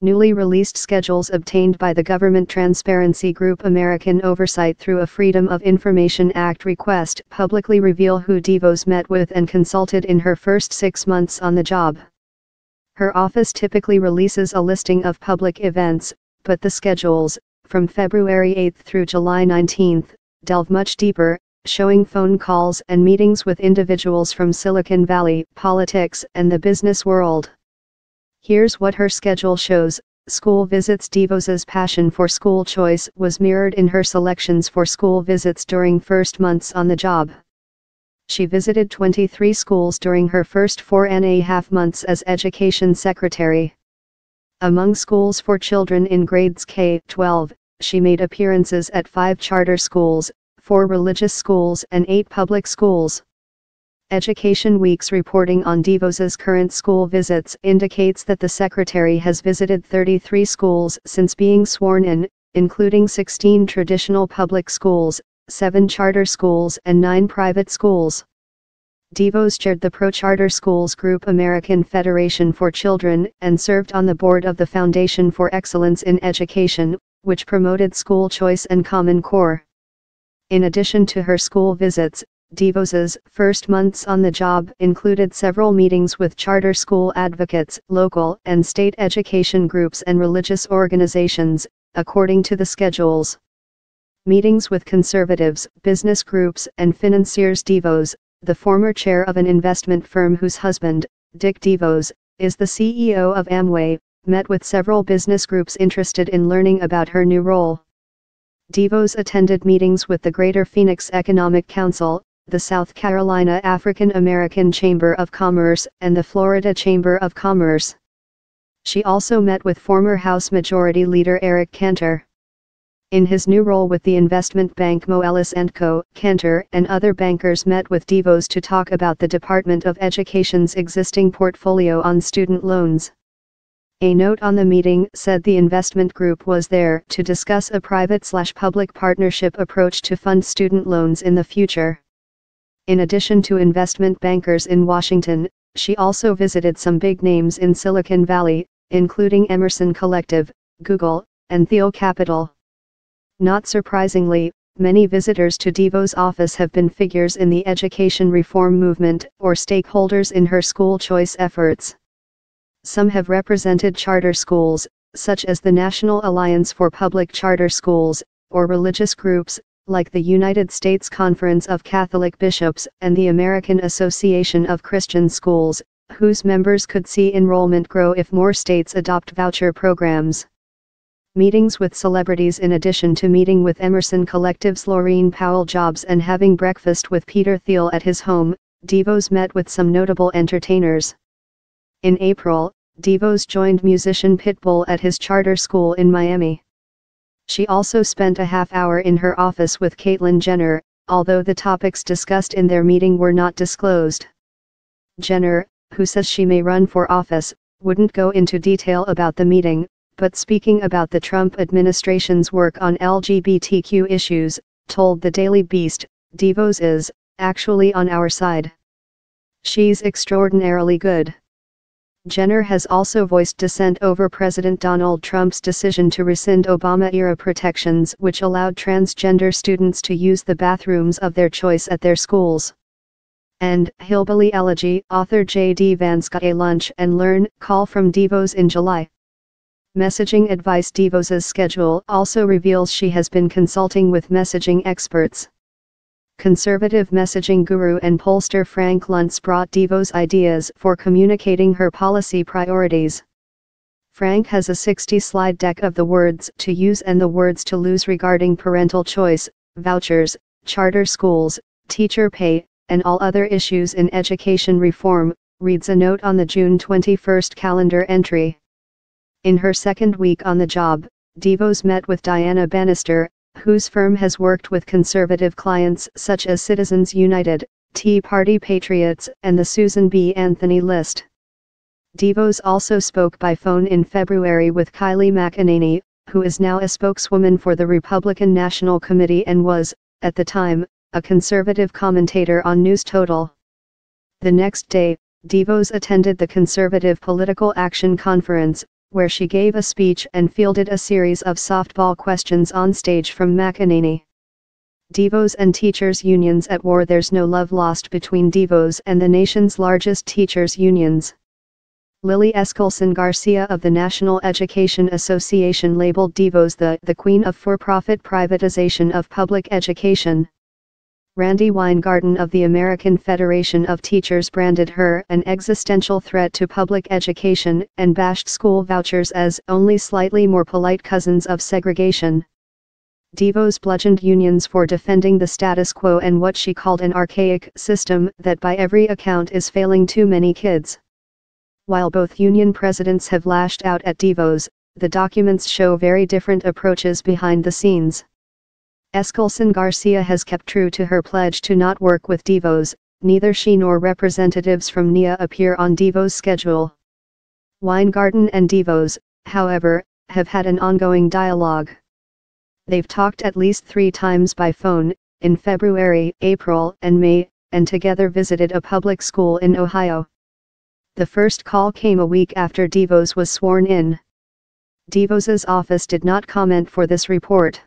newly released schedules obtained by the government transparency group American Oversight through a Freedom of Information Act request publicly reveal who DeVos met with and consulted in her first 6 months on the job. Her office typically releases a listing of public events, but the schedules, from February 8 through July 19, delve much deeper, showing phone calls and meetings with individuals from Silicon Valley, politics, and the business world. Here's what her schedule shows: school visits. DeVos's passion for school choice was mirrored in her selections for school visits during first months on the job. She visited 23 schools during her first 4.5 months as Education Secretary. Among schools for children in grades K-12, she made appearances at 5 charter schools, 4 religious schools and 8 public schools. Education Week's reporting on DeVos's current school visits indicates that the secretary has visited 33 schools since being sworn in, including 16 traditional public schools, 7 charter schools and 9 private schools. DeVos chaired the pro-charter schools group American Federation for Children and served on the board of the Foundation for Excellence in Education, which promoted school choice and Common Core. In addition to her school visits, DeVos's first months on the job included several meetings with charter school advocates, local and state education groups and religious organizations, according to the schedules. Meetings with conservatives, business groups and financiers. DeVos, the former chair of an investment firm whose husband, Dick DeVos, is the CEO of Amway, met with several business groups interested in learning about her new role. DeVos attended meetings with the Greater Phoenix Economic Council, the South Carolina African American Chamber of Commerce, and the Florida Chamber of Commerce. She also met with former House Majority Leader Eric Cantor. In his new role with the investment bank Moelis and Co., Cantor and other bankers met with DeVos to talk about the Department of Education's existing portfolio on student loans. A note on the meeting said the investment group was there to discuss a private-slash-public partnership approach to fund student loans in the future. In addition to investment bankers in Washington, she also visited some big names in Silicon Valley, including Emerson Collective, Google, and Theo Capital. Not surprisingly, many visitors to DeVos' office have been figures in the education reform movement or stakeholders in her school choice efforts. Some have represented charter schools, such as the National Alliance for Public Charter Schools, or religious groups, like the United States Conference of Catholic Bishops and the American Association of Christian Schools, whose members could see enrollment grow if more states adopt voucher programs. Meetings with celebrities. In addition to meeting with Emerson Collective's Lauren Powell Jobs and having breakfast with Peter Thiel at his home, DeVos met with some notable entertainers. In April, DeVos joined musician Pitbull at his charter school in Miami. She also spent a half hour in her office with Caitlyn Jenner, although the topics discussed in their meeting were not disclosed. Jenner, who says she may run for office, wouldn't go into detail about the meeting, but speaking about the Trump administration's work on LGBTQ issues, told the Daily Beast, "DeVos is actually on our side. She's extraordinarily good." Jenner has also voiced dissent over President Donald Trump's decision to rescind Obama-era protections which allowed transgender students to use the bathrooms of their choice at their schools. And Hillbilly Elegy author J.D. Vance got a lunch and learn call from DeVos in July. Messaging advice. DeVos's schedule also reveals she has been consulting with messaging experts. Conservative messaging guru and pollster Frank Luntz brought DeVos ideas for communicating her policy priorities. Frank has a 60-slide deck of the words to use and the words to lose regarding parental choice, vouchers, charter schools, teacher pay, and all other issues in education reform, reads a note on the June 21 calendar entry. In her second week on the job, DeVos met with Diana Bannister, whose firm has worked with conservative clients such as Citizens United, Tea Party Patriots, and the Susan B. Anthony List. DeVos also spoke by phone in February with Kylie McEnany, who is now a spokeswoman for the Republican National Committee and was, at the time, a conservative commentator on News Total. The next day, DeVos attended the Conservative Political Action Conference, where she gave a speech and fielded a series of softball questions on stage from McEnany. DeVos and teachers' unions at war. There's no love lost between DeVos and the nation's largest teachers' unions. Lily Eskelsen Garcia of the National Education Association labeled DeVos the queen of for-profit privatization of public education. Randy Weingarten of the American Federation of Teachers branded her an existential threat to public education and bashed school vouchers as only slightly more polite cousins of segregation. DeVos bludgeoned unions for defending the status quo and what she called an archaic system that by every account is failing too many kids. While both union presidents have lashed out at DeVos, the documents show very different approaches behind the scenes. Eskelsen Garcia has kept true to her pledge to not work with DeVos. Neither she nor representatives from NEA appear on DeVos' schedule. Weingarten and DeVos, however, have had an ongoing dialogue. They've talked at least 3 times by phone, in February, April, and May, and together visited a public school in Ohio. The first call came a week after DeVos was sworn in. DeVos's office did not comment for this report.